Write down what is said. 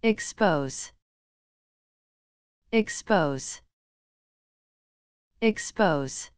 Expose. Expose. Expose.